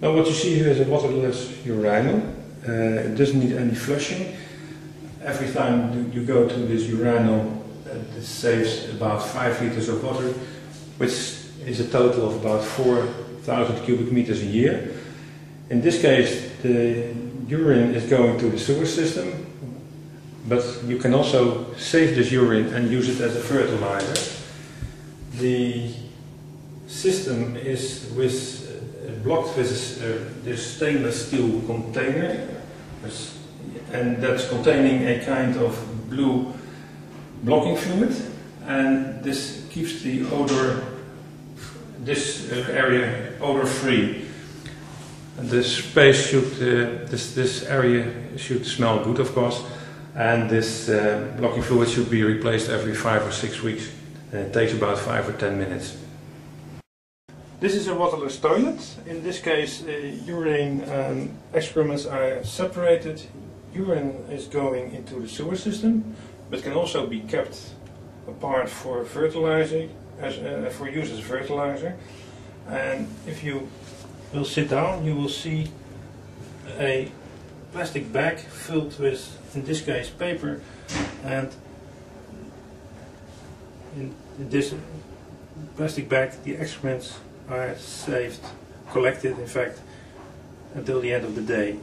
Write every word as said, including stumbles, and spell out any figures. Now what you see here is a waterless urinal. Uh, it doesn't need any flushing. Every time you go to this urinal, uh, it saves about five litres of water, which is a total of about four thousand cubic meters a year. In this case, the urine is going to the sewer system, but you can also save this urine and use it as a fertilizer. The system is with, uh, blocked with uh, this stainless steel container, and that's containing a kind of blue blocking fluid, and this keeps the odor, this uh, area odor free. The space should, uh, this, this area should smell good, of course, and this uh, blocking fluid should be replaced every five or six weeks. Uh, it takes about five or ten minutes. This is a waterless toilet. In this case, uh, urine and excrements are separated. Urine is going into the sewer system, but can also be kept apart for fertilizer, as, uh, for use as fertilizer. And if you will sit down, you will see a plastic bag filled with, in this case, paper, and in this plastic bag the excrements are saved, collected in fact, until the end of the day.